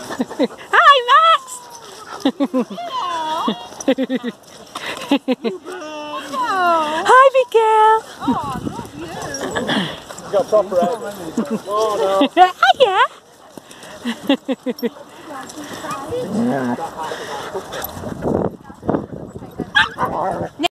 Hi, Max! Hi, Miguel! Oh, I love you! You got proper out. Oh, no. Hiya! Yeah.